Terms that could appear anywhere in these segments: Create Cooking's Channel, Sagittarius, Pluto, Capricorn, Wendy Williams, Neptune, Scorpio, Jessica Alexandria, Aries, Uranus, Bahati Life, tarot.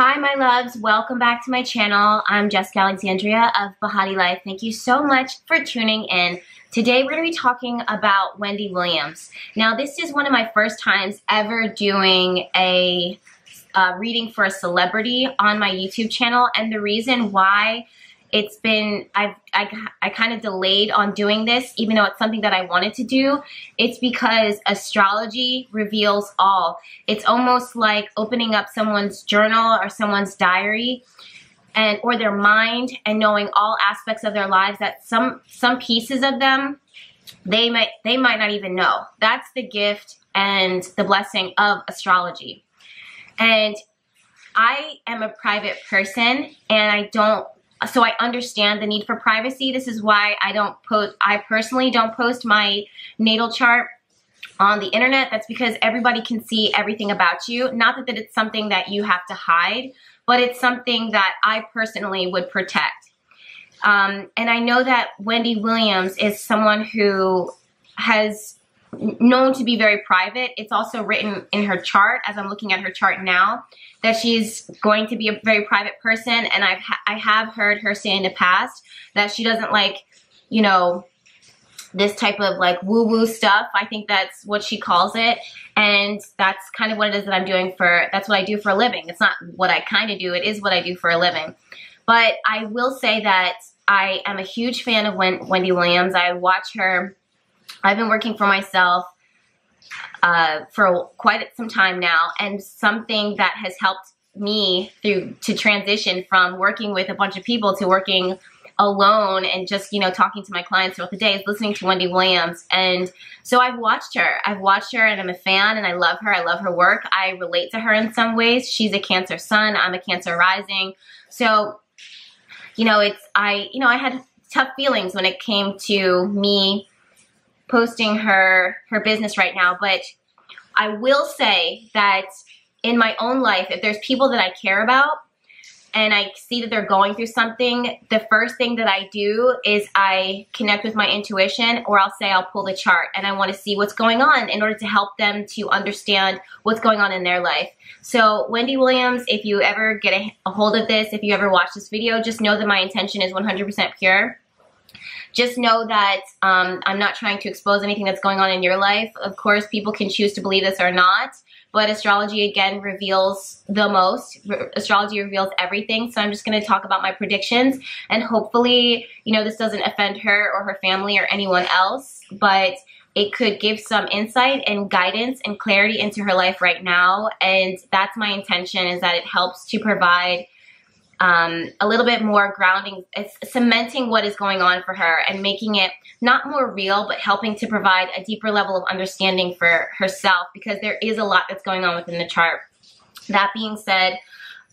Hi, my loves. Welcome back to my channel. I'm Jessica Alexandria of Bahati Life. Thank you so much for tuning in. Today, we're going to be talking about Wendy Williams. Now, this is one of my first times ever doing a reading for a celebrity on my YouTube channel, and the reason why it's been, I kind of delayed on doing this, even though it's something that I wanted to do. It's because astrology reveals all. It's almost like opening up someone's journal or someone's diary and or their mind and knowing all aspects of their lives that some pieces of them, they might not even know. That's the gift and the blessing of astrology. And I am a private person, and so I understand the need for privacy. This is why I personally don't post my natal chart on the internet. That's because everybody can see everything about you. Not that it's something that you have to hide, but it's something that I personally would protect. And I know that Wendy Williams is someone who has known to be very private. It's also written in her chart, as I'm looking at her chart now, that she's going to be a very private person, and I have heard her say in the past that she doesn't like, you know, this type of like woo-woo stuff. I think that's what she calls it, and that's kind of what it is that I'm doing for, that's what I do for a living. It's not what I kind of do, it is what I do for a living. But I will say that I am a huge fan of Wendy Williams. I watch her. I've been working for myself for quite some time now, and something that has helped me to transition from working with a bunch of people to working alone and just, you know, talking to my clients throughout the day is listening to Wendy Williams. And so I've watched her, and I'm a fan, and I love her work. I relate to her in some ways. She's a Cancer sun, I'm a Cancer rising. So, you know, I had tough feelings when it came to me posting her business right now, but I will say that in my own life, if there's people that I care about and I see that they're going through something, the first thing that I do is I connect with my intuition, or I'll pull the chart, and I want to see what's going on in order to help them to understand what's going on in their life. So Wendy Williams, if you ever get a hold of this, if you ever watch this video, just know that my intention is 100% pure. Just know that I'm not trying to expose anything that's going on in your life. Of course, people can choose to believe this or not, but astrology, again, reveals the most. Astrology reveals everything, so I'm just going to talk about my predictions, and hopefully, you know, this doesn't offend her or her family or anyone else, but it could give some insight and guidance and clarity into her life right now, and that's my intention, is that it helps to provide a little bit more grounding. It's cementing what is going on for her and making it not more real, but helping to provide a deeper level of understanding for herself, because there is a lot that's going on within the chart. That being said,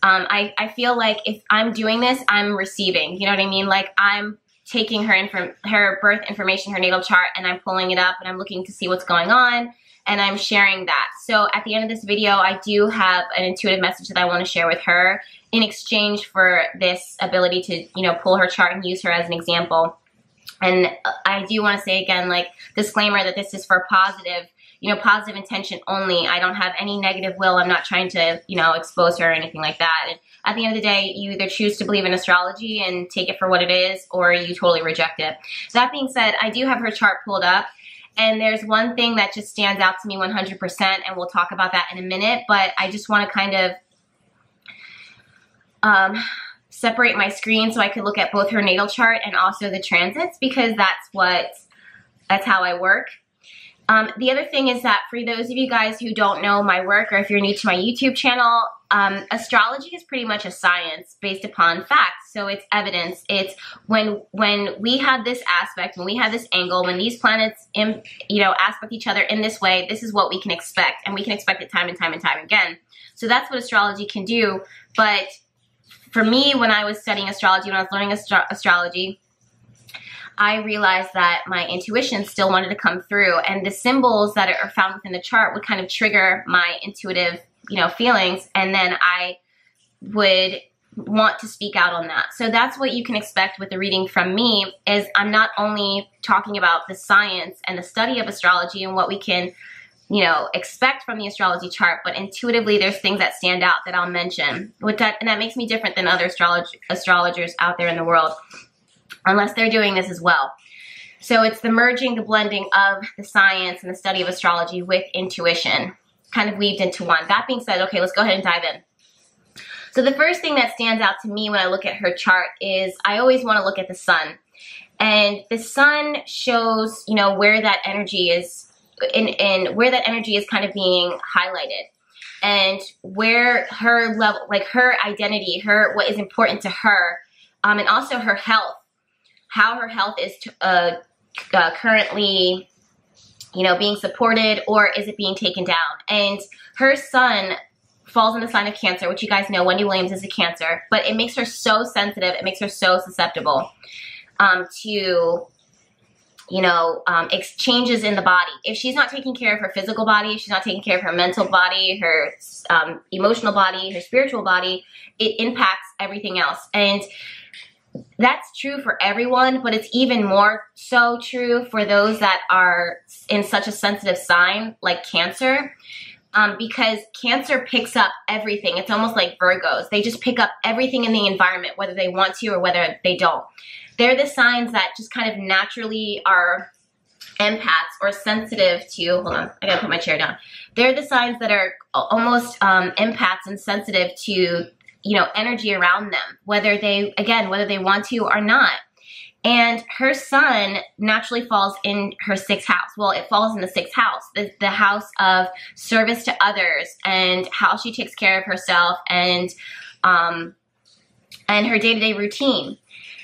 I feel like if I'm doing this, I'm receiving, you know what I mean? Like, I'm taking her birth information, her natal chart, and I'm pulling it up, and I'm looking to see what's going on, and I'm sharing that. So at the end of this video, I do have an intuitive message that I want to share with her in exchange for this ability to, you know, pull her chart and use her as an example. And I do want to say again, like, disclaimer that this is for positive, you know, positive intention only. I don't have any negative will. I'm not trying to, you know, expose her or anything like that. And at the end of the day, you either choose to believe in astrology and take it for what it is, or you totally reject it. So that being said, I do have her chart pulled up, and there's one thing that just stands out to me 100%, and we'll talk about that in a minute, but I just want to kind of separate my screen so I could look at both her natal chart and also the transits, because that's how I work. The other thing is that for those of you guys who don't know my work, or if you're new to my YouTube channel, astrology is pretty much a science based upon facts. So it's evidence. It's when we have this aspect, when we have this angle, when these planets, you know, aspect each other in this way, this is what we can expect. And we can expect it time and time and time again. So that's what astrology can do. But for me, when I was studying astrology, when I was learning astrology, I realized that my intuition still wanted to come through, and the symbols that are found within the chart would kind of trigger my intuitive, you know, feelings, and then I would want to speak out on that. So that's what you can expect with the reading from me, is I'm not only talking about the science and the study of astrology and what we can you know, expect from the astrology chart, but intuitively there's things that stand out that I'll mention. And that makes me different than other astrologers out there in the world, unless they're doing this as well. So it's the merging, the blending of the science and the study of astrology with intuition, kind of weaved into one. That being said, okay, let's go ahead and dive in. So the first thing that stands out to me when I look at her chart is I always want to look at the sun. And the sun shows, you know, where that energy is and where that energy is kind of being highlighted, and where her level, like her identity, her, what is important to her, and also her health, how her health is currently, you know, being supported, or is it being taken down. And her sun falls in the sign of Cancer, which you guys know Wendy Williams is a Cancer, but it makes her so sensitive. It makes her so susceptible to, you know, changes in the body. If she's not taking care of her physical body, she's not taking care of her mental body, her emotional body, her spiritual body, it impacts everything else. And that's true for everyone, but it's even more so true for those that are in such a sensitive sign like Cancer, because Cancer picks up everything. It's almost like Virgos. They just pick up everything in the environment, whether they want to or whether they don't. They're the signs that just kind of naturally are empaths or sensitive to, hold on, I gotta put my chair down. They're the signs that are almost empaths and sensitive to, you know, energy around them, whether they, again, whether they want to or not. And her sun naturally falls in her 6th house. Well, it falls in the 6th house, the house of service to others and how she takes care of herself and her day-to-day routine.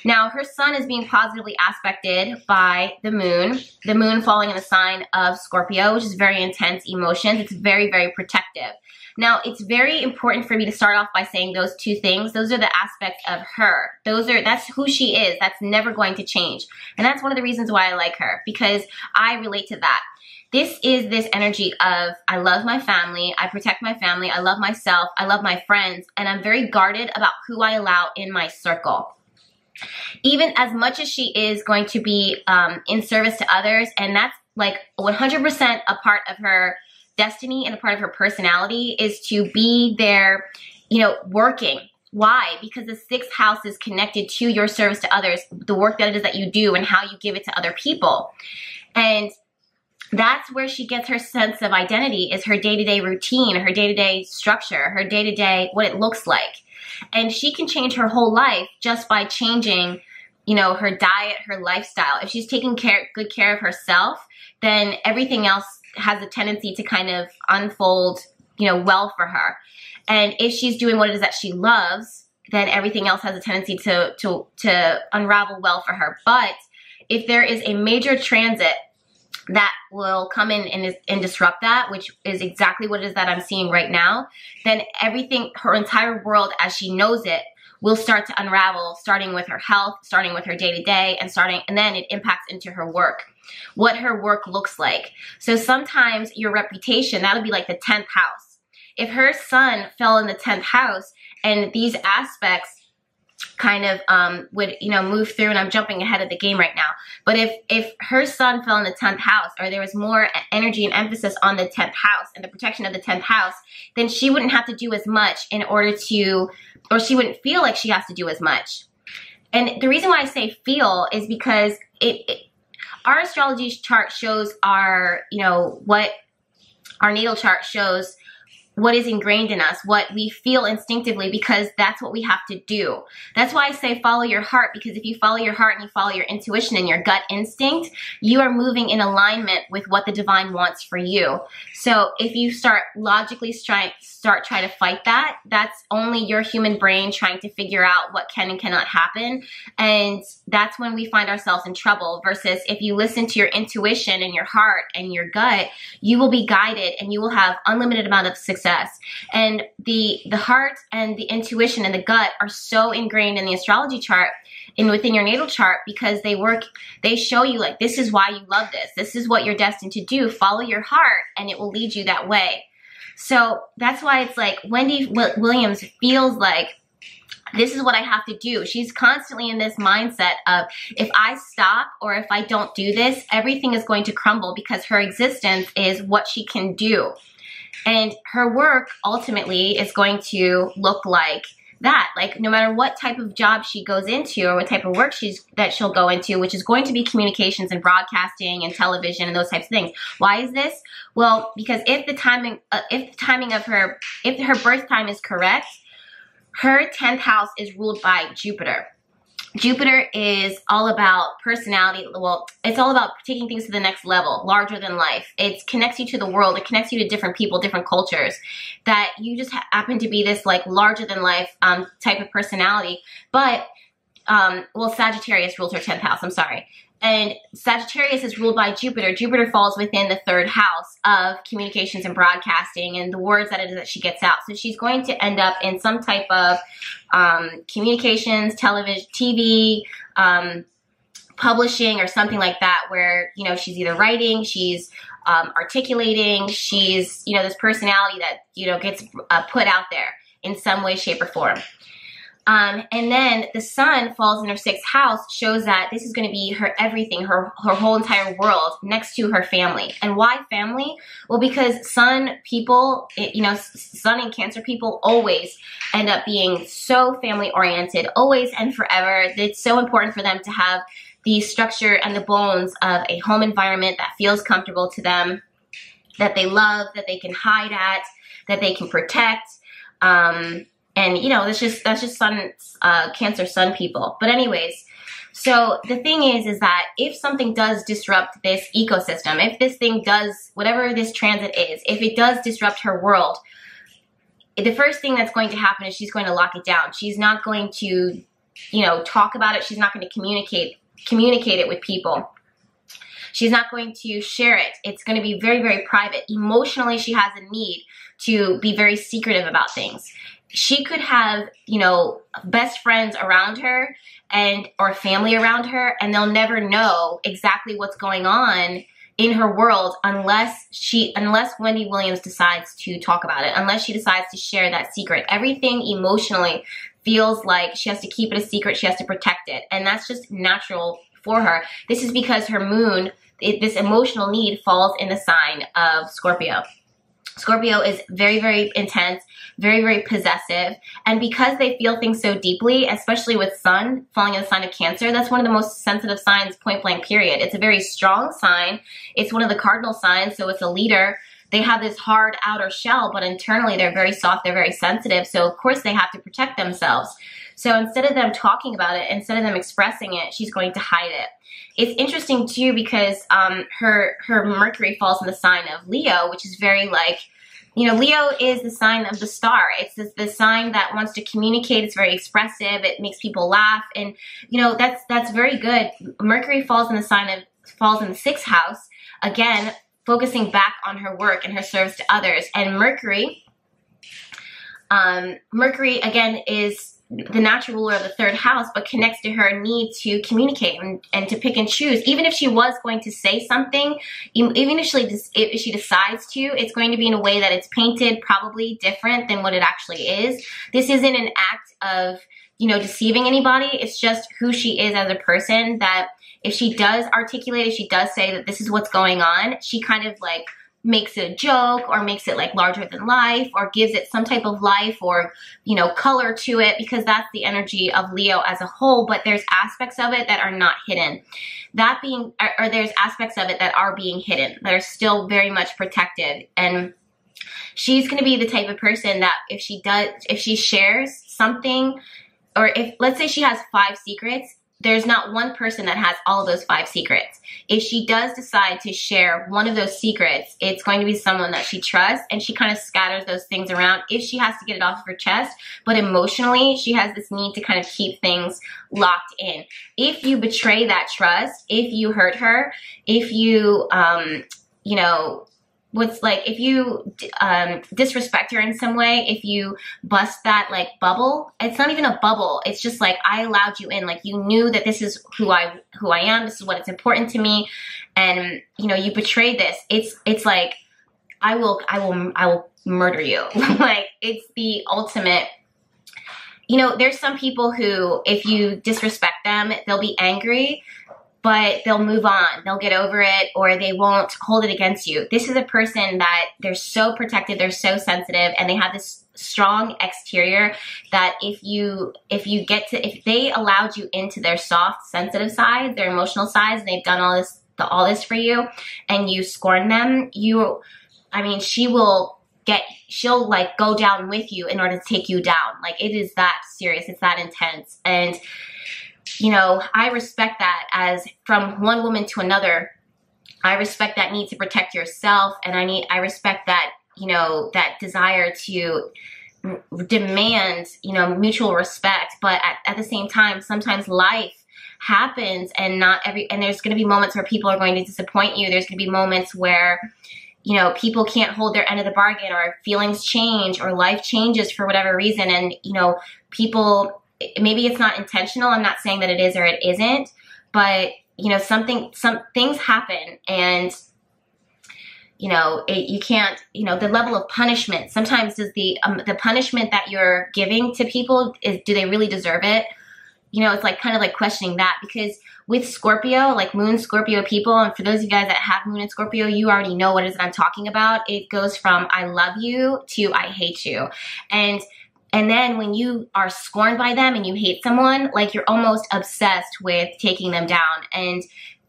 Now, her sun is being positively aspected by the moon falling in the sign of Scorpio, which is very intense emotions. It's very, very protective. Now, it's very important for me to start off by saying those two things. Those are the aspects of her. That's who she is. That's never going to change. And that's one of the reasons why I like her, because I relate to that. This is this energy of I love my family, I protect my family, I love myself, I love my friends, and I'm very guarded about who I allow in my circle. Even as much as she is going to be in service to others, and that's like 100% a part of her destiny and a part of her personality is to be there, you know, working. Why? Because the 6th house is connected to your service to others, the work that it is that you do and how you give it to other people. And that's where she gets her sense of identity, is her day-to-day routine, her day-to-day structure, her day-to-day, what it looks like. And she can change her whole life just by changing, you know, her diet, her lifestyle. If she's taking good care of herself, then everything else has a tendency to kind of unfold, you know, well for her. And if she's doing what it is that she loves, then everything else has a tendency to unravel well for her. But if there is a major transit that will come in and disrupt that, which is exactly what it is that I'm seeing right now, then everything, her entire world as she knows it, will start to unravel, starting with her health, starting with her day-to-day, and then it impacts into her work, what her work looks like. So sometimes your reputation, that'll be like the 10th house. If her sun fell in the 10th house and these aspects kind of would, you know, move through, and I'm jumping ahead of the game right now, but if her sun fell in the 10th house, or there was more energy and emphasis on the 10th house and the protection of the 10th house, then she wouldn't have to do as much in order to, or she wouldn't feel like she has to do as much. And the reason why I say feel is because our astrology chart shows our, you know, what our natal chart shows, what is ingrained in us, what we feel instinctively, because that's what we have to do. That's why I say follow your heart, because if you follow your heart and you follow your intuition and your gut instinct, you are moving in alignment with what the divine wants for you. So if you start logically trying to fight that, that's only your human brain trying to figure out what can and cannot happen. And that's when we find ourselves in trouble, versus if you listen to your intuition and your heart and your gut, you will be guided and you will have unlimited amount of success. And the heart and the intuition and the gut are so ingrained in the astrology chart and within your natal chart, because they work, they show you like, this is why you love this. This is what you're destined to do. Follow your heart and it will lead you that way. So that's why it's like Wendy Williams feels like this is what I have to do. She's constantly in this mindset of, if I stop or if I don't do this, everything is going to crumble, because her existence is what she can do. And her work ultimately is going to look like that. Like, no matter what type of job she goes into or what type of work she'll go into, which is going to be communications and broadcasting and television and those types of things. Why is this? Well, because if her birth time is correct, her 10th house is ruled by Jupiter. Jupiter is all about personality. Well, it's all about taking things to the next level, larger than life. It connects you to the world. It connects you to different people, different cultures, that you just happen to be this like larger than life type of personality. But, well, Sagittarius rules her 10th house. I'm sorry. And Sagittarius is ruled by Jupiter. Jupiter falls within the 3rd house of communications and broadcasting and the words that it is that she gets out. So she's going to end up in some type of communications, television, TV, publishing, or something like that, where, you know, she's either writing, she's articulating, she's, you know, this personality that, you know, gets put out there in some way, shape, or form. And then the sun falls in her 6th house, shows that this is going to be her everything, her whole entire world, next to her family. And why family? Well, because sun people, you know, sun and Cancer people always end up being so family oriented, always and forever. It's so important for them to have the structure and the bones of a home environment that feels comfortable to them, that they love, that they can hide at, that they can protect, and, you know, that's just sun, Cancer sun people. But anyways, so the thing is that if something does disrupt this ecosystem, if this thing does, whatever this transit is, if it does disrupt her world, the first thing that's going to happen is she's going to lock it down. She's not going to, you know, talk about it. She's not going to communicate it with people. She's not going to share it. It's going to be very, very private. Emotionally, she has a need to be very secretive about things. She could have, you know, best friends around her and or family around her, and they'll never know exactly what's going on in her world unless Wendy Williams decides to talk about it, unless she decides to share that secret. Everything emotionally feels like she has to keep it a secret, she has to protect it, and that's just natural for her. This is because her moon, this emotional need, falls in the sign of Scorpio. Scorpio is very, very intense, very, very possessive. And because they feel things so deeply, especially with sun falling in the sign of Cancer, that's one of the most sensitive signs, point blank, period. It's a very strong sign. It's one of the cardinal signs, so it's a leader. They have this hard outer shell, but internally they're very soft, they're very sensitive. So of course they have to protect themselves. So instead of them talking about it, instead of them expressing it, she's going to hide it. It's interesting too, because her Mercury falls in the sign of Leo, which is very like, you know, Leo is the sign of the star. It's the sign that wants to communicate. It's very expressive. It makes people laugh. And, you know, that's very good. Mercury falls in the 6th house. Again, focusing back on her work and her service to others. And Mercury again is the natural ruler of the 3rd house, but connects to her need to communicate and to pick and choose. Even if she was going to say something, even if she decides to, it's going to be in a way that it's painted probably different than what it actually is. This isn't an act of, you know, deceiving anybody. It's just who she is as a person, that if she does articulate, if she does say that this is what's going on, she kind of like makes it a joke or makes it like larger than life or gives it some type of life or, you know, color to it, because that's the energy of Leo as a whole. But there's aspects of it that are not hidden. That being, or there's aspects of it that are being hidden, that are still very much protected. And she's going to be the type of person that if she shares something, or if, let's say she has 5 secrets, there's not one person that has all of those 5 secrets. If she does decide to share one of those secrets, it's going to be someone that she trusts, and she kind of scatters those things around if she has to get it off of her chest. But emotionally, she has this need to kind of keep things locked in. If you betray that trust, if you hurt her, if you, you know, if you disrespect her in some way, if you bust that like bubble, it's not even a bubble. It's just like, I allowed you in, like you knew that this is who I am. This is what's important to me. And you know, you betrayed this. It's like, I will murder you. Like, it's the ultimate, you know, there's some people who, if you disrespect them, they'll be angry, but they'll move on. They'll get over it, or they won't hold it against you. This is a person that they're so protective, they're so sensitive, and they have this strong exterior that if they allowed you into their soft, sensitive side, their emotional sides, and they've done all this for you, and you scorn them, she'll like go down with you in order to take you down. Like, it is that serious. It's that intense. And, you know, I respect that as from one woman to another. I respect that need to protect yourself. And I respect that, you know, that desire to demand, you know, mutual respect. But at the same time, sometimes life happens, and there's going to be moments where people are going to disappoint you. There's going to be moments where, you know, people can't hold their end of the bargain, or feelings change, or life changes for whatever reason. And, you know, people, maybe it's not intentional. I'm not saying that it is or it isn't, but, you know, some things happen, and, you know, you can't, you know, the level of punishment sometimes is the punishment that you're giving to people is, do they really deserve it? You know, it's like kind of like questioning that, because with Scorpio, like Moon Scorpio people, and for those of you guys that have Moon and Scorpio, you already know what it is that I'm talking about. It goes from I love you to I hate you. And then when you are scorned by them and you hate someone, like you're almost obsessed with taking them down. And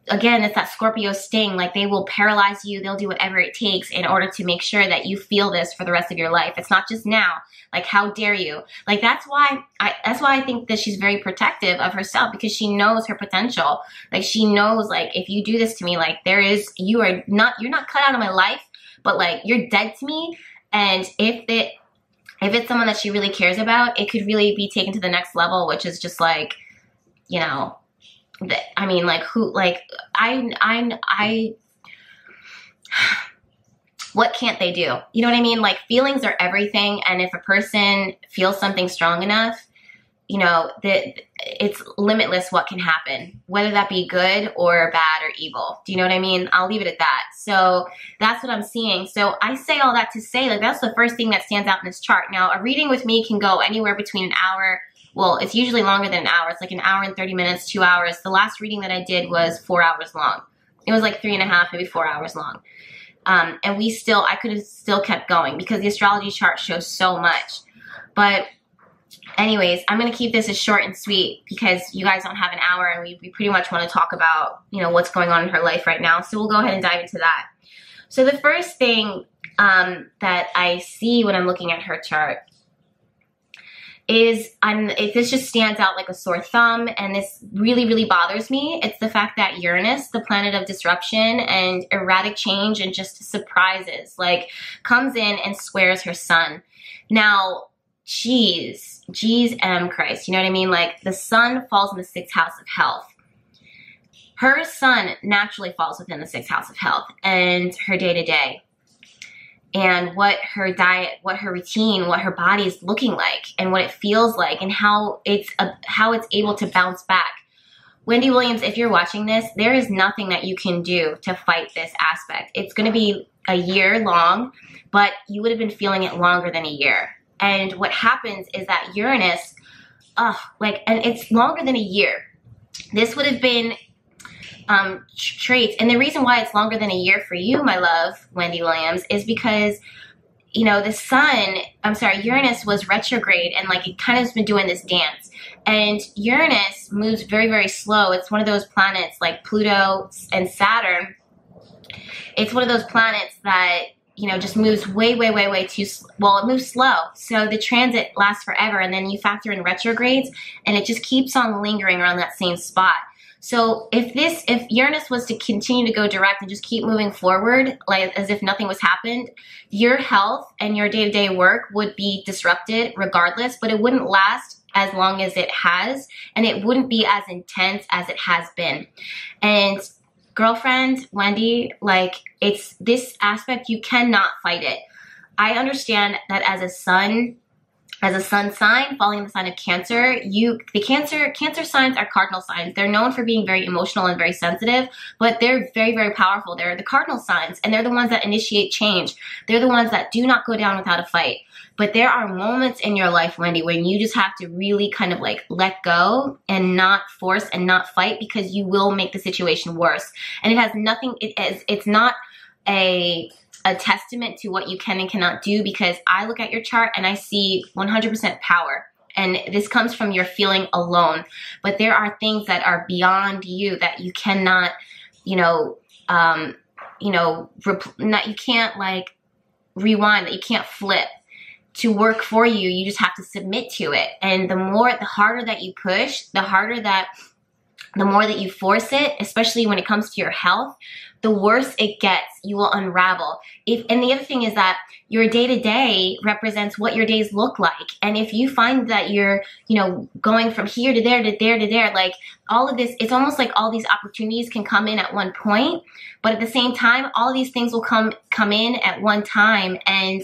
again, it's that Scorpio sting. Like, they will paralyze you. They'll do whatever it takes in order to make sure that you feel this for the rest of your life. It's not just now. Like, how dare you? Like, that's why I think that she's very protective of herself, because she knows her potential. Like, she knows, like, if you do this to me, like, you're not cut out of my life, but like, you're dead to me. And if it's someone that she really cares about, it could really be taken to the next level, which is just like, you know, I mean, like, who, like, what can't they do? You know what I mean? Like, feelings are everything. And if a person feels something strong enough, you know, that it's limitless what can happen, whether that be good or bad or evil. Do you know what I mean? I'll leave it at that. So that's what I'm seeing. So I say all that to say, like, that's the first thing that stands out in this chart. Now, a reading with me can go anywhere between an hour. Well, it's usually longer than an hour. It's like an hour and 30 minutes, 2 hours. The last reading that I did was 4 hours long. It was like 3.5, maybe 4 hours long. And I could have still kept going, because the astrology chart shows so much. But anyways, I'm going to keep this as short and sweet, because you guys don't have an hour, and we pretty much want to talk about, you know, what's going on in her life right now. So we'll go ahead and dive into that. So the first thing that I see when I'm looking at her chart this just stands out like a sore thumb, and this really, really bothers me. It's the fact that Uranus, the planet of disruption and erratic change and just surprises, like, comes in and squares her sun. Now, geez, Christ, you know what I mean? Like, the sun falls in the 6th house of health. Her sun naturally falls within the 6th house of health and her day-to-day, and what her diet, what her routine, what her body is looking like, and what it feels like, and how it's able to bounce back. Wendy Williams, if you're watching this, there is nothing that you can do to fight this aspect. It's going to be a year long, but you would have been feeling it longer than a year. And what happens is that Uranus, and it's longer than a year. This would have been traits. And the reason why it's longer than a year for you, my love, Wendy Williams, is because, you know, Uranus was retrograde, and like, it kind of has been doing this dance, and Uranus moves very, very slow. It's one of those planets like Pluto and Saturn. It's one of those planets that, you know, just moves way, way, way, way too slow. Well, it moves slow. So the transit lasts forever. And then you factor in retrogrades, and it just keeps on lingering around that same spot. So if Uranus was to continue to go direct and just keep moving forward, like as if nothing was happened, your health and your day-to-day work would be disrupted regardless, but it wouldn't last as long as it has, and it wouldn't be as intense as it has been. And girlfriend, Wendy, like, it's this aspect, you cannot fight it. I understand that as a sun, as a sun sign, falling in the sign of Cancer, the Cancer signs are cardinal signs. They're known for being very emotional and very sensitive, but they're very, very powerful. They're the cardinal signs, and they're the ones that initiate change. They're the ones that do not go down without a fight. But there are moments in your life, Wendy, when you just have to really kind of like let go and not force and not fight, because you will make the situation worse. And it has nothing, it's not a testament to what you can and cannot do, because I look at your chart and I see 100% power. And this comes from your feeling alone. But there are things that are beyond you that you cannot, you can't like rewind, that you can't flip to work for you. You just have to submit to it. And the harder that you push, the more that you force it, especially when it comes to your health, the worse it gets. You will unravel. And the other thing is that your day-to-day represents what your days look like. And if you find that you're, going from here to there to there to there, like all of this, it's almost like all these opportunities can come in at one point, but at the same time, all of these things will come in at one time, and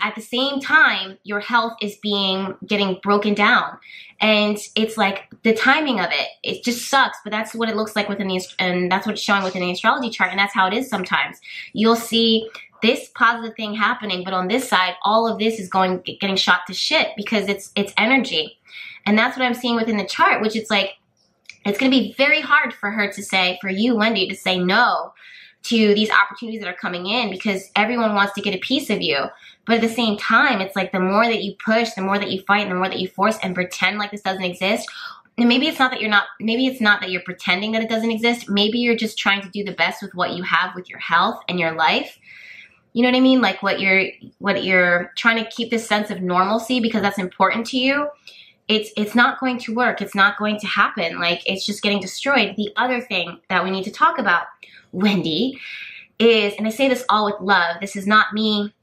at the same time, your health is getting broken down. And it's like the timing of it, it just sucks, but that's what it looks like and that's what it's showing within the astrology chart, and that's how it is sometimes. You'll see this positive thing happening, but on this side, all of this is getting shot to shit, because it's energy. And that's what I'm seeing within the chart, which it's like, it's gonna be very hard for you, Wendy, to say no to these opportunities that are coming in, because everyone wants to get a piece of you. But at the same time, it's like the more that you push, the more that you fight, and the more that you force and pretend like this doesn't exist. And maybe it's not that you're pretending that it doesn't exist. Maybe you're just trying to do the best with what you have with your health and your life. You know what I mean? Like what you're trying to keep this sense of normalcy, because that's important to you. It's not going to work. It's not going to happen. Like, it's just getting destroyed. The other thing that we need to talk about, Wendy, is, and I say this all with love, this is not me,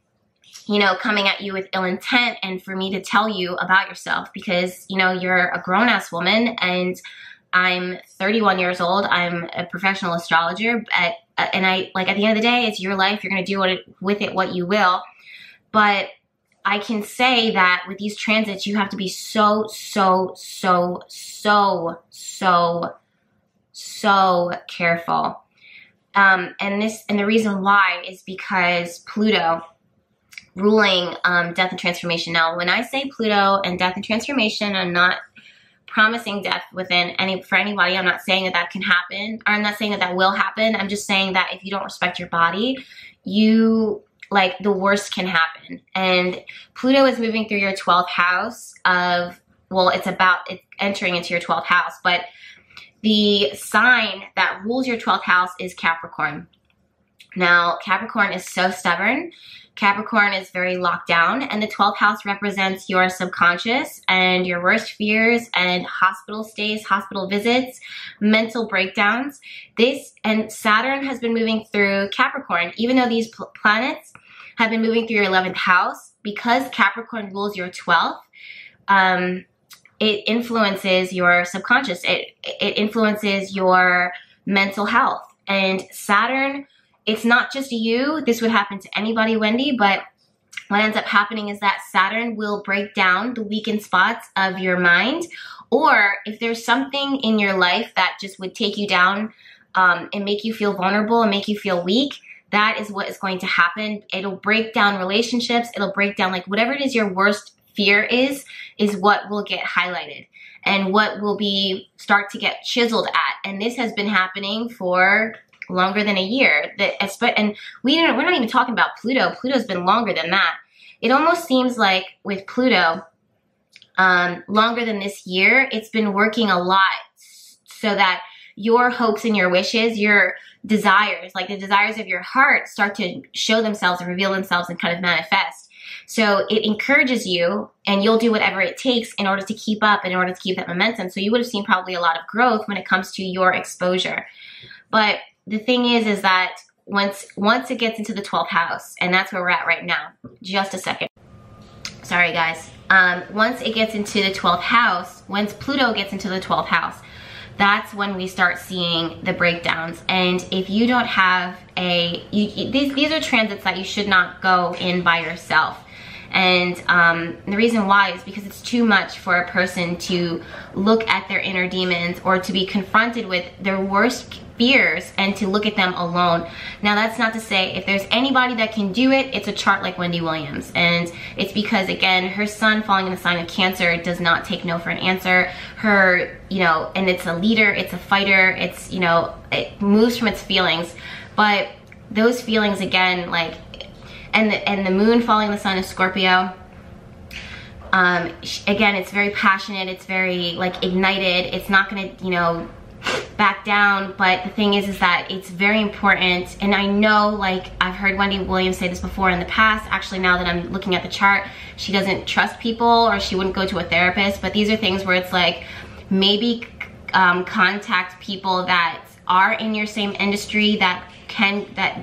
coming at you with ill intent and for me to tell you about yourself, because, you're a grown-ass woman, and I'm 31 years old. I'm a professional astrologer, and I, like, at the end of the day, it's your life. You're going to do with it what you will. But I can say that with these transits, you have to be so, so, so, so, so, so careful. And the reason why is because Pluto ruling death and transformation. Now, when I say Pluto and death and transformation, I'm not promising death for anybody. I'm not saying that that can happen, or I'm not saying that that will happen. I'm just saying that if you don't respect your body, the worst can happen. And Pluto is moving through your 12th house it's entering into your 12th house, but the sign that rules your 12th house is Capricorn. Now, Capricorn is so stubborn. Capricorn is very locked down, and the 12th house represents your subconscious and your worst fears and hospital stays, hospital visits, mental breakdowns. And Saturn has been moving through Capricorn, even though these planets have been moving through your 11th house, because Capricorn rules your 12th, it influences your subconscious. It influences your mental health. And Saturn, it's not just you. This would happen to anybody, Wendy, but what ends up happening is that Saturn will break down the weakened spots of your mind, or if there's something in your life that just would take you down and make you feel vulnerable and make you feel weak, that is what is going to happen. It'll break down relationships. It'll break down, like, whatever it is your worst fear is what will get highlighted and what will start to get chiseled at. And this has been happening for longer than a year. And we're not even talking about Pluto. Pluto's been longer than that. It almost seems like with Pluto, longer than this year, it's been working a lot so that your hopes and your wishes, your desires, like the desires of your heart, start to show themselves and reveal themselves and kind of manifest. So it encourages you, and you'll do whatever it takes in order to keep up, in order to keep that momentum. So you would have seen probably a lot of growth when it comes to your exposure. But the thing is that once it gets into the 12th house, and that's where we're at right now. Just a second. Sorry, guys. Once it gets into the 12th house, once Pluto gets into the 12th house, that's when we start seeing the breakdowns. And if you don't have these are transits that you should not go in by yourself. And the reason why is because it's too much for a person to look at their inner demons or to be confronted with their worst fears and to look at them alone. Now, that's not to say if there's anybody that can do it, it's a chart like Wendy Williams. And it's because, again, her son falling in the sign of Cancer does not take no for an answer. Her, you know, and it's a leader, it's a fighter, it's, you know, it moves from its feelings. But those feelings, again, like, and the moon falling in the sign of Scorpio, again, it's very passionate, it's very, like, ignited, it's not gonna, you know, back down. But the thing is that it's very important, and I know, like, I've heard Wendy Williams say this before in the past. Actually, now that I'm looking at the chart, she doesn't trust people, or she wouldn't go to a therapist, but these are things where it's like, maybe contact people that are in your same industry, that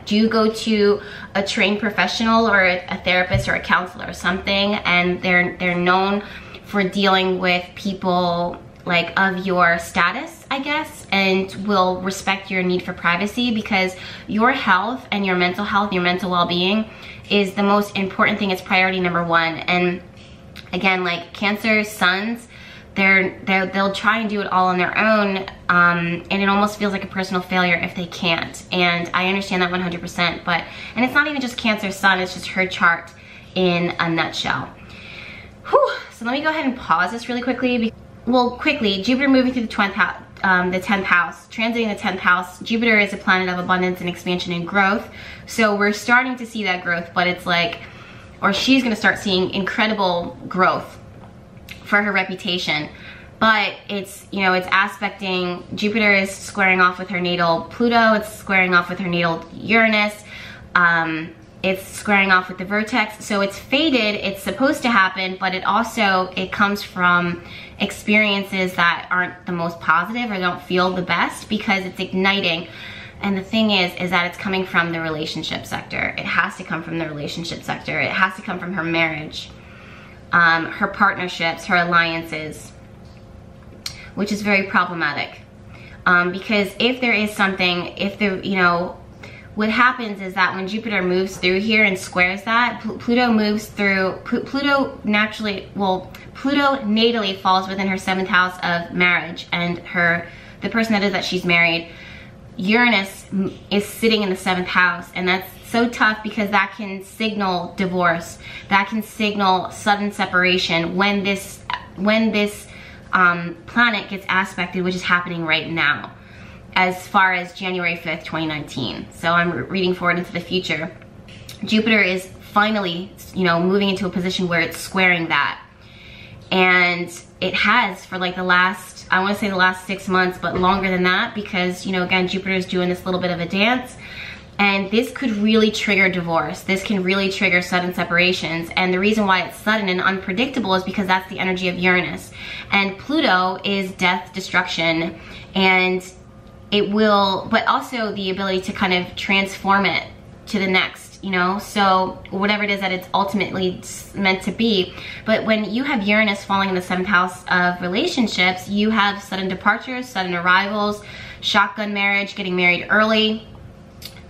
do go to a trained professional or a therapist or a counselor or something, and they're known for dealing with people like of your status, I guess, and will respect your need for privacy, because your health and your mental health, your mental well-being is the most important thing. It's priority number one. And again, like Cancer sons, they'll try and do it all on their own, and it almost feels like a personal failure if they can't. And I understand that 100%, but, and it's not even just Cancer sun, it's just her chart in a nutshell. Whew. So let me go ahead and pause this really quickly. Jupiter moving through the 10th house, transiting the 10th house. Jupiter is a planet of abundance and expansion and growth. So we're starting to see that growth, but it's like, or she's gonna start seeing incredible growth for her reputation. But it's, you know, it's aspecting, Jupiter is squaring off with her natal Pluto, it's squaring off with her natal Uranus, it's squaring off with the vertex. So it's fated, it's supposed to happen, but it also, it comes from experiences that aren't the most positive or don't feel the best, because it's igniting. And the thing is that it's coming from the relationship sector. It has to come from the relationship sector. It has to come from her marriage, her partnerships, her alliances, which is very problematic, because if there is something, if there, you know, what happens is that when Jupiter moves through here and squares that, Pluto moves through, Pluto naturally, well, Pluto natally falls within her 7th house of marriage, and her, the person that is that she's married, Uranus is sitting in the 7th house, and that's so tough, because that can signal divorce, that can signal sudden separation when this planet gets aspected, which is happening right now as far as January 5th, 2019. So I'm reading forward into the future. Jupiter is finally, you know, moving into a position where it's squaring that. And it has for like the last, I want to say the last 6 months, but longer than that, because, you know, again, Jupiter is doing this little bit of a dance. And this could really trigger divorce. This can really trigger sudden separations. And the reason why it's sudden and unpredictable is because that's the energy of Uranus. And Pluto is death, destruction, and it will, but also the ability to kind of transform it to the next, you know? So whatever it is that it's ultimately meant to be. But when you have Uranus falling in the 7th house of relationships, you have sudden departures, sudden arrivals, shotgun marriage, getting married early,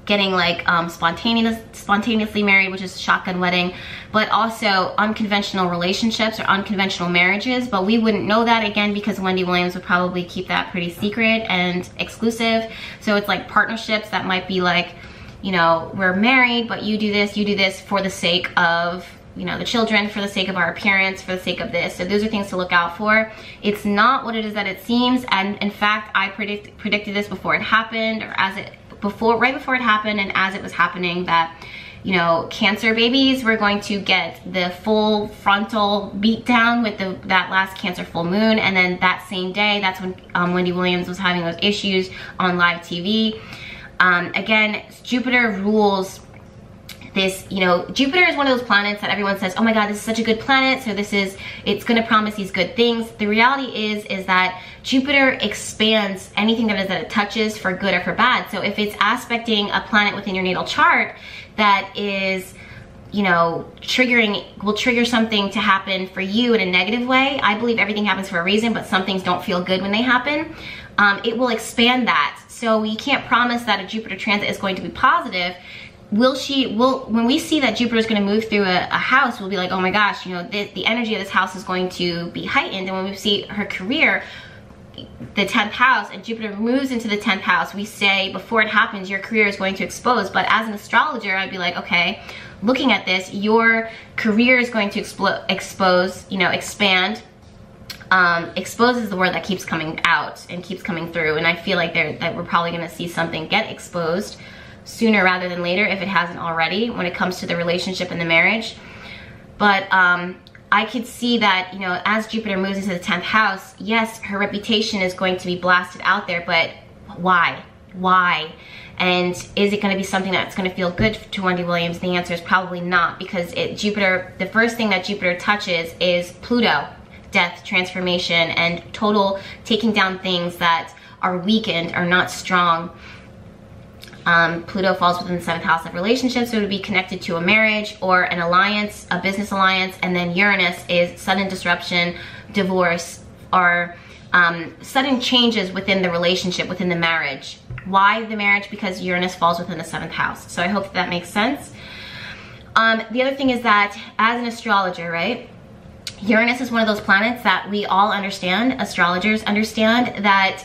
getting like spontaneously married, which is a shotgun wedding, but also unconventional relationships or unconventional marriages. But we wouldn't know that, again, because Wendy Williams would probably keep that pretty secret and exclusive. So it's like partnerships that might be like, you know, we're married, but you do this for the sake of, you know, the children, for the sake of our appearance, for the sake of this. So those are things to look out for. It's not what it is that it seems. And in fact, I predicted this before it happened, or as it, right before it happened, and as it was happening, that, you know, Cancer babies were going to get the full frontal beat down with that last Cancer full moon. And then that same day, that's when Wendy Williams was having those issues on live TV. Again, Jupiter rules this, you know, Jupiter is one of those planets that everyone says, oh my God, this is such a good planet, so this is, it's gonna promise these good things. The reality is that Jupiter expands anything that is that it touches, for good or for bad. So if it's aspecting a planet within your natal chart that is, you know, will trigger something to happen for you in a negative way, I believe everything happens for a reason, but some things don't feel good when they happen. It will expand that. So you can't promise that a Jupiter transit is going to be positive, when we see that Jupiter is going to move through a house, we'll be like, oh my gosh, you know, the energy of this house is going to be heightened. And when we see her career, the 10th house, and Jupiter moves into the 10th house, we say before it happens, your career is going to expose. But as an astrologer, I'd be like, okay, looking at this, your career is going to expose, you know, expand. Expose is the word that keeps coming out and keeps coming through, and I feel like that we're probably going to see something get exposed sooner rather than later, if it hasn't already, when it comes to the relationship and the marriage. But I could see that, you know, as Jupiter moves into the 10th house, yes, her reputation is going to be blasted out there, but why? And is it going to be something that's going to feel good to Wendy Williams? The answer is probably not, because Jupiter, the first thing that Jupiter touches is Pluto, death, transformation, and total taking down things that are weakened or not strong. Pluto falls within the 7th house of relationships, so it would be connected to a marriage or an alliance, a business alliance. And then Uranus is sudden disruption, divorce, or sudden changes within the relationship, within the marriage. Why the marriage? Because Uranus falls within the 7th house. So I hope that makes sense. The other thing is that as an astrologer, right, Uranus is one of those planets that we all understand, astrologers understand, that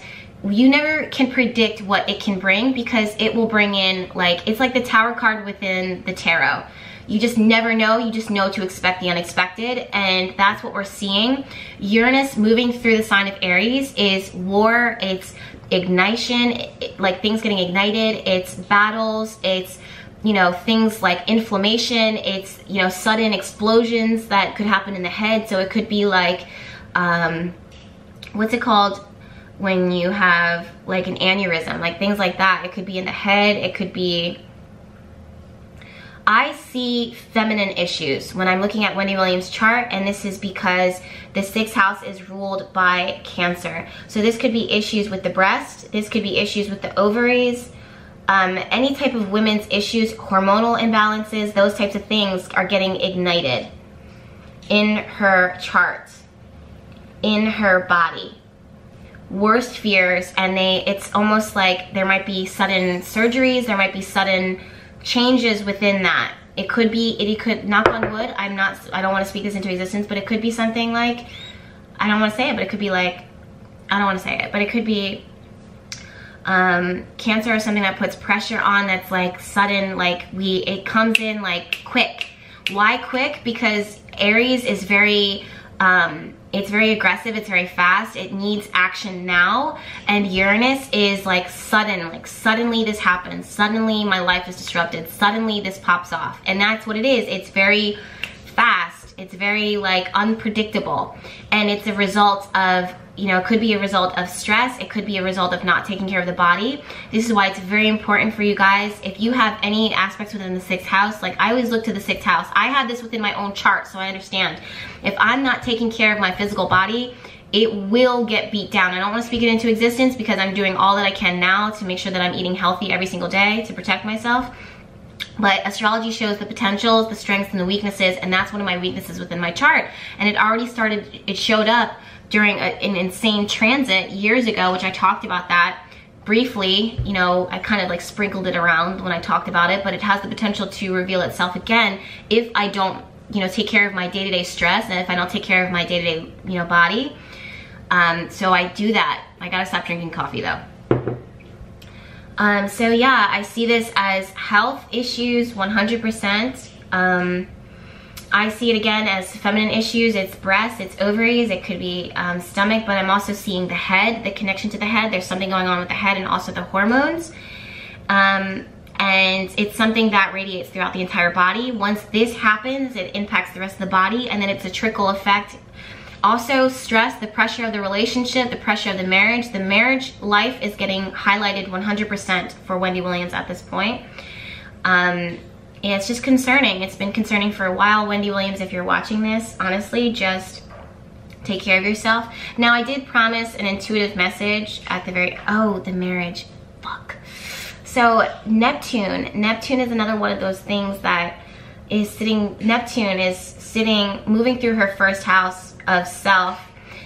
you never can predict what it can bring, because it will bring in, like, it's like the Tower card within the tarot. You just never know, you just know to expect the unexpected, and that's what we're seeing. Uranus moving through the sign of Aries is war, it's ignition, like things getting ignited, it's battles, it's, you know, things like inflammation, it's, you know, sudden explosions that could happen in the head. So it could be like, what's it called? When you have like an aneurysm, like things like that. It could be in the head, it could be, I see feminine issues when I'm looking at Wendy Williams' chart, and this is because the 6th house is ruled by Cancer. So this could be issues with the breast, this could be issues with the ovaries, any type of women's issues, hormonal imbalances, those types of things are getting ignited in her chart, in her body. Worst fears, and it's almost like there might be sudden surgeries, there might be sudden changes within that. It could be, it could, knock on wood, I don't want to speak this into existence, but it could be something like, I don't want to say it, but it could be like, I don't want to say it, but it could be Cancer or something that puts pressure on, that's like sudden, like it comes in like quick. Why quick? Because Aries is very, it's very aggressive, it's very fast, it needs action now. And Uranus is like sudden, like suddenly this happens, suddenly my life is disrupted, suddenly this pops off. And that's what it is, it's very fast, it's very like unpredictable. And it's a result of, you know, it could be a result of stress, it could be a result of not taking care of the body. This is why it's very important for you guys, if you have any aspects within the 6th house, like I always look to the 6th house. I have this within my own chart, so I understand. If I'm not taking care of my physical body, it will get beat down. I don't want to speak it into existence, because I'm doing all that I can now to make sure that I'm eating healthy every single day to protect myself. But astrology shows the potentials, the strengths, and the weaknesses, and that's one of my weaknesses within my chart. And it already started, it showed up during an insane transit years ago, which I talked about that briefly. You know, I kind of like sprinkled it around when I talked about it, but it has the potential to reveal itself again if I don't, you know, take care of my day-to-day stress, and if I don't take care of my day-to-day, you know, body. So I do that. I gotta stop drinking coffee though. So yeah, I see this as health issues, 100%. I see it again as feminine issues, it's breasts, it's ovaries, it could be stomach, but I'm also seeing the head, the connection to the head. There's something going on with the head, and also the hormones. And it's something that radiates throughout the entire body. Once this happens, it impacts the rest of the body, and then it's a trickle effect. Also stress, the pressure of the relationship, the pressure of the marriage. The marriage life is getting highlighted 100% for Wendy Williams at this point. And it's just concerning. It's been concerning for a while. Wendy Williams, if you're watching this, honestly, just take care of yourself. Now, I did promise an intuitive message at the very, oh, the marriage, fuck. So Neptune is another one of those things that is sitting, Neptune is sitting, moving through her first house of self.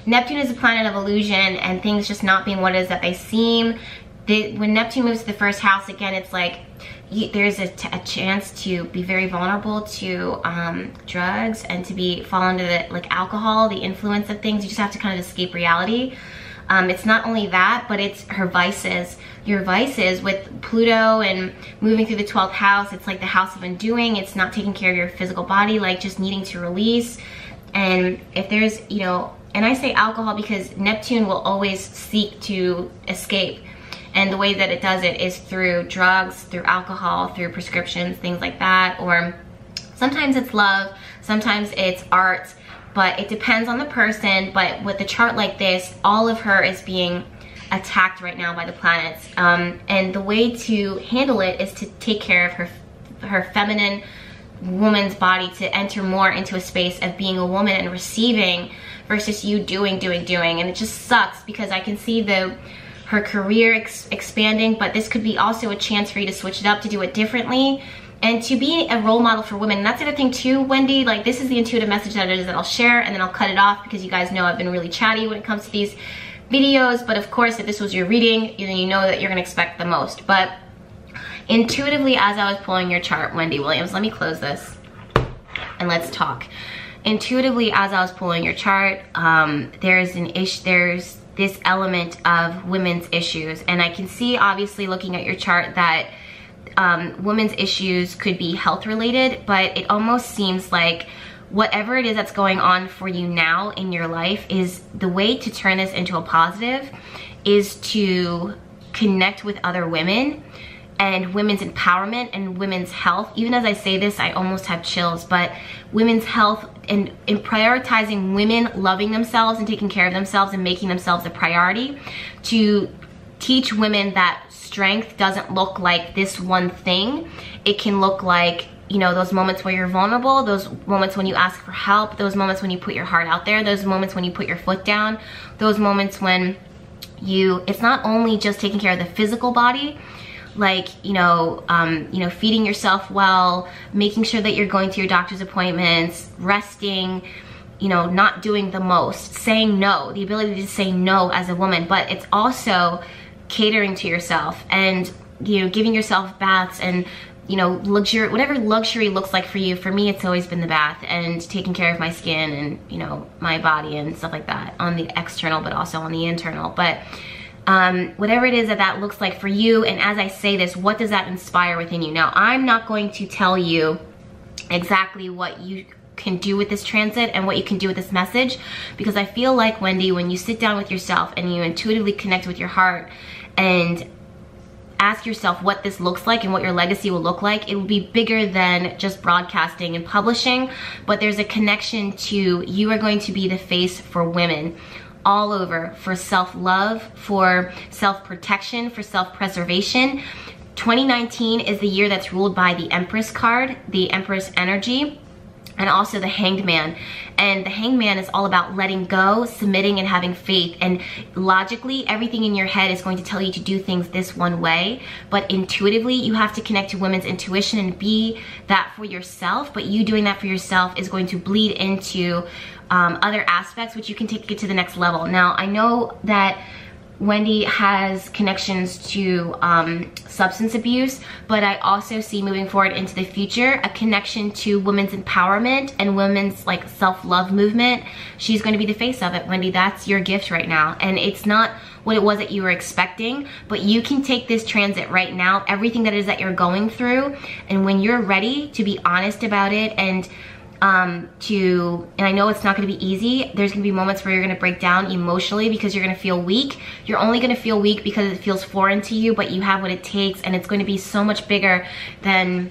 Neptune is a planet of illusion and things just not being what it is that they seem. When Neptune moves to the first house again, it's like, there's a chance to be very vulnerable to drugs and to be fall under the alcohol, the influence of things. You just have to kind of escape reality. It's not only that, but it's her vices, your vices with Pluto and moving through the 12th house. It's like the house of undoing. It's not taking care of your physical body, like just needing to release. And if there's, you know, and I say alcohol because Neptune will always seek to escape. And the way that it does it is through drugs, through alcohol, through prescriptions, things like that. Or sometimes it's love, sometimes it's art, but it depends on the person. But with a chart like this, all of her is being attacked right now by the planets. And the way to handle it is to take care of her feminine woman's body, to enter more into a space of being a woman and receiving versus you doing, doing, doing. And it just sucks because I can see her career expanding, but this could be also a chance for you to switch it up, to do it differently, and to be a role model for women. And that's the other thing too, Wendy, like this is the intuitive message that it is that I'll share, and then I'll cut it off because you guys know I've been really chatty when it comes to these videos, but of course if this was your reading, then you know that you're gonna expect the most. But intuitively, as I was pulling your chart, Wendy Williams, let me close this and let's talk. Intuitively, as I was pulling your chart, there's this element of women's issues. And I can see, obviously looking at your chart, that women's issues could be health related, but it almost seems like whatever it is that's going on for you now in your life, is the way to turn this into a positive is to connect with other women and women's empowerment and women's health. Even as I say this, I almost have chills, but women's health and in prioritizing women loving themselves and taking care of themselves and making themselves a priority, to teach women that strength doesn't look like this one thing. It can look like, you know, those moments where you're vulnerable, those moments when you ask for help, those moments when you put your heart out there, those moments when you put your foot down, those moments when you, it's not only just taking care of the physical body, like, you know, feeding yourself well, making sure that you're going to your doctor's appointments, resting, you know, not doing the most, saying no, the ability to say no as a woman, but it's also catering to yourself and, you know, giving yourself baths and, you know, luxury, whatever luxury looks like for you. For me, it's always been the bath and taking care of my skin and, you know, my body and stuff like that on the external, but also on the internal. But whatever it is that that looks like for you, and as I say this, what does that inspire within you? Now, I'm not going to tell you exactly what you can do with this transit and what you can do with this message, because I feel like, Wendy, when you sit down with yourself and you intuitively connect with your heart and ask yourself what this looks like and what your legacy will look like, it will be bigger than just broadcasting and publishing, but there's a connection to you are going to be the face for women all over, for self-love, for self-protection, for self-preservation. 2019 is the year that's ruled by the Empress card, the Empress energy, and also the Hanged Man. And the Hanged Man is all about letting go, submitting, and having faith. And logically, everything in your head is going to tell you to do things this one way, but intuitively, you have to connect to women's intuition and be that for yourself. But you doing that for yourself is going to bleed into other aspects, which you can take it to the next level. Now, I know that Wendy has connections to substance abuse, but I also see moving forward into the future a connection to women's empowerment and women's like self-love movement. She's going to be the face of it, Wendy. That's your gift right now, and it's not what it was that you were expecting, but you can take this transit right now, everything that is that you're going through, and when you're ready to be honest about it and I know it's not going to be easy. There's going to be moments where you're going to break down emotionally because you're going to feel weak. You're only going to feel weak because it feels foreign to you, but you have what it takes, and it's going to be so much bigger than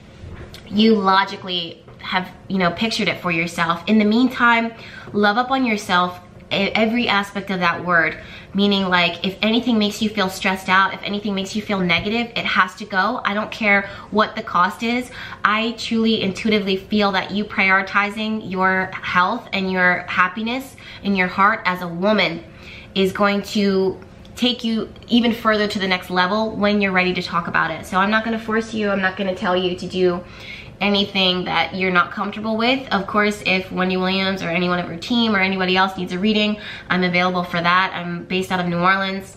you logically have, you know, pictured it for yourself. In the meantime, love up on yourself, every aspect of that word, meaning like if anything makes you feel stressed out, if anything makes you feel negative, it has to go. I don't care what the cost is. I truly intuitively feel that you prioritizing your health and your happiness in your heart as a woman is going to take you even further to the next level when you're ready to talk about it. So I'm not going to force you. I'm not going to tell you to do anything that you're not comfortable with. Of course, if Wendy Williams or anyone of her team or anybody else needs a reading, I'm available for that. I'm based out of New Orleans.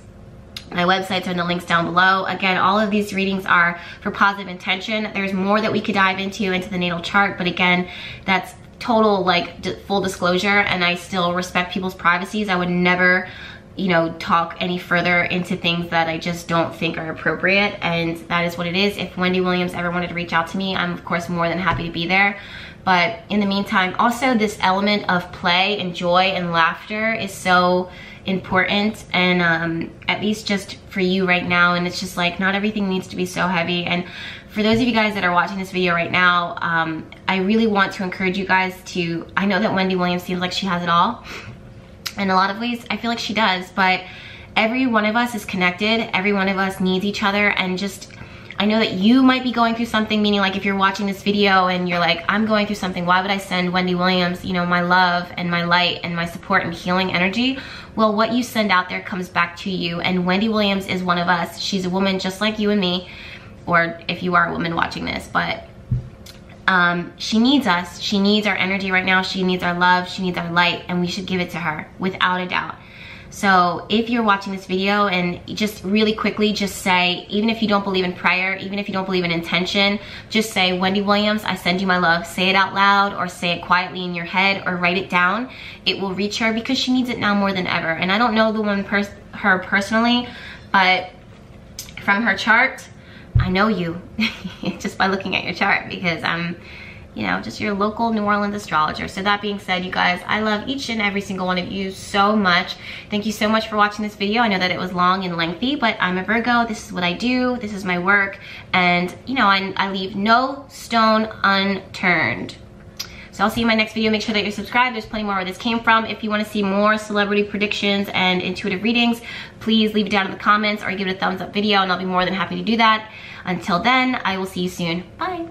My websites are in the links down below. Again, all of these readings are for positive intention. There's more that we could dive into the natal chart, but again, that's total like full disclosure, and I still respect people's privacies. I would never, you know, talk any further into things that I just don't think are appropriate, and that is what it is. If Wendy Williams ever wanted to reach out to me, I'm of course more than happy to be there. But in the meantime, also this element of play and joy and laughter is so important, and at least just for you right now. And it's just like, not everything needs to be so heavy. And for those of you guys that are watching this video right now, I really want to encourage you guys to, I know that Wendy Williams seems like she has it all. In a lot of ways, I feel like she does, but every one of us is connected. Every one of us needs each other. And just, I know that you might be going through something, meaning like if you're watching this video and you're like, I'm going through something, why would I send Wendy Williams, you know, my love and my light and my support and healing energy? Well, what you send out there comes back to you. And Wendy Williams is one of us. She's a woman just like you and me, or if you are a woman watching this, but she needs us. She needs our energy right now. She needs our love. She needs our light, and we should give it to her without a doubt. So if you're watching this video, and just really quickly just say, even if you don't believe in prayer, even if you don't believe in intention, just say, Wendy Williams, I send you my love. Say it out loud, or say it quietly in your head, or write it down. It will reach her, because she needs it now more than ever. And I don't know the woman her personally, but from her chart, I know you just by looking at your chart, because I'm, you know, just your local New Orleans astrologer. So that being said, you guys, I love each and every single one of you so much. Thank you so much for watching this video. I know that it was long and lengthy, but I'm a Virgo. This is what I do. This is my work. And, you know, I leave no stone unturned. So I'll see you in my next video. Make sure that you're subscribed. There's plenty more where this came from. If you want to see more celebrity predictions and intuitive readings, please leave it down in the comments or give it a thumbs up video, and I'll be more than happy to do that. Until then, I will see you soon. Bye.